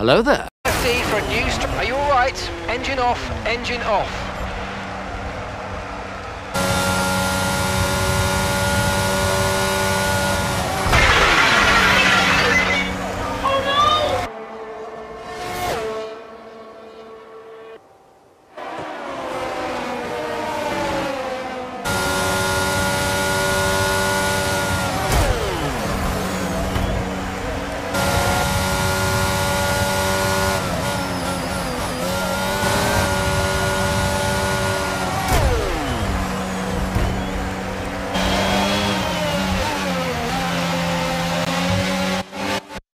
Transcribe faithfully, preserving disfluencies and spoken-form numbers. Hello there. For news. Are you all right? Engine off. Engine off.